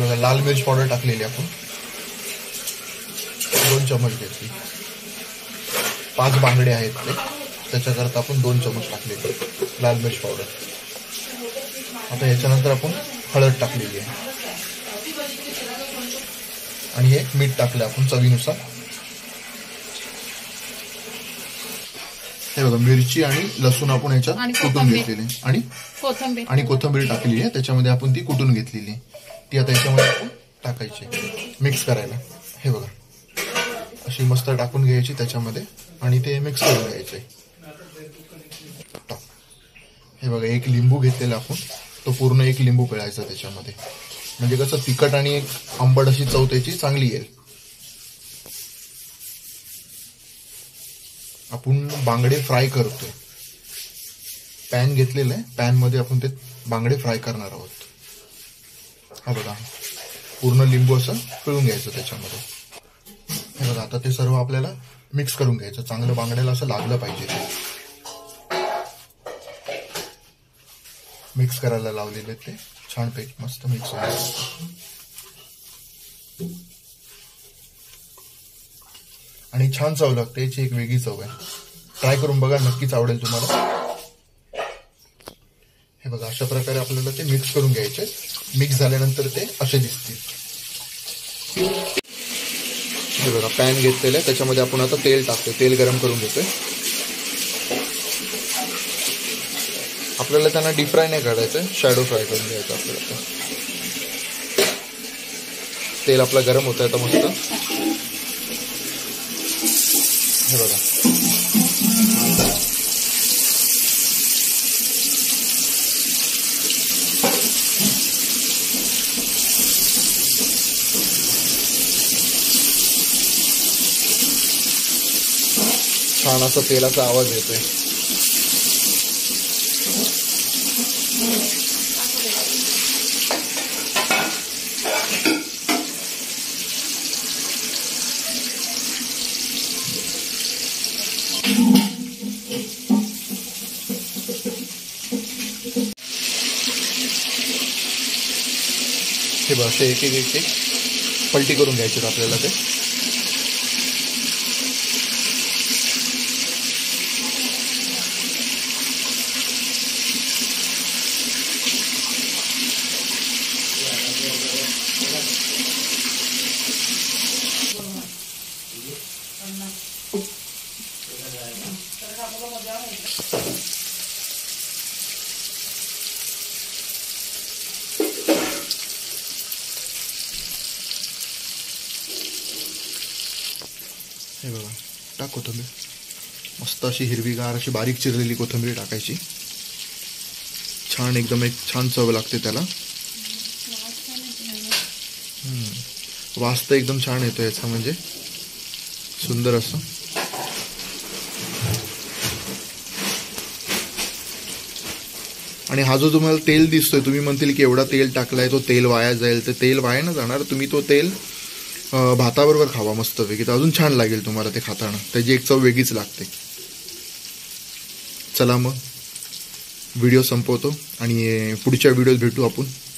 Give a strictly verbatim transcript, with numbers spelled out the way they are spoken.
हे बघा लाल मिरची पावडर टाकलेली आपण दोन चमच घेतली, पाच बांगडे आहेत ते त्याच्याकरता आपण दोन चमच टाकलेले लाल मिरची पावडर। आता याच्यानंतर आपण हळद टाकलेली आहे आणि हे मीठ टाकलं आपण चवीनुसार। हे बघा मिरची आणि लसूण आपण याच्यात कुटून घेतलेले आणि कोथिंबीर आणि कोथिंबीर टाकलेली आहे त्याच्यामध्ये आपण ती कुटून घेतलेली ती आता याच्यामध्ये आपण टाकायची मिक्स करायला। हे बघा अशी मस्त टाकून घ्यायची त्याच्यामध्ये आणि ते मिक्स करून घ्यायचे। हे बघा एक लिंबू घेतलेला आपण तो पूर्ण एक लिंबू पिळायचा त्याच्यामध्ये म्हणजे कसं तिखट आणि एक आंबट अशी चव त्याची चांगली येईल। आपण बांगडे फ्राय करतोय, पॅन घेतलेलं आहे पॅन मध्ये आपण ते बांगडे फ्राय करणार आहोत। हा बघा पूर्ण लिंबू असं पिळून घ्यायचं त्याच्यामध्ये। हे बघा आता ते सर्व आपल्याला मिक्स करून घ्यायचं चांगलं, बांगड्याला असं लागलं पाहिजे ते। मिक्स करायला लावलेले ते छान पैकी मस्त मिक्स होईल। आणि छान चव लागते, याची एक वेगळी चव आहे, ट्राय करून बघा नक्कीच आवडेल तुम्हाला। हे बघा अशा प्रकारे आपल्याला ते मिक्स करून घ्यायचे, मिक्स झाल्यानंतर ते असे दिसतील। हे बघा पॅन घेतलेलं आहे त्याच्यामध्ये आपण आता तेल टाकतो, तेल गरम करून घेतोय आपल्याला। त्यांना डीप फ्राय नाही करायचं, शॅडो फ्राय करून घ्यायचं आपल्याला। तेल आपला गरम होत आहे तर मस्त हे बघा छान असा तेलाचा आवाज येतोय। हे बघा असे एक एक एक पलटी करून घ्यायचे आपल्याला ते। हे बघा टाक कोथिंबीर, मस्त अशी हिरवीगार अशी बारीक चिरलेली कोथिंबीर टाकायची, छान एकदम एक छान चव लागते त्याला। वास तर एकदम छान येतो याचा, म्हणजे सुंदर असं। आणि हा जो तुम्हाला तेल दिसतोय तुम्ही म्हणतील की एवढा तेल टाकलाय तो तेल वाया जाईल, तर तेल वाया ना जाणार, तुम्ही तो तेल भाताबरोबर खावा मस्तपैकी, तर अजून छान लागेल तुम्हाला ते खाताना, त्याची एक चव वेगळीच लागते। चला मग व्हिडिओ संपवतो आणि पुढच्या व्हिडिओत भेटू आपण।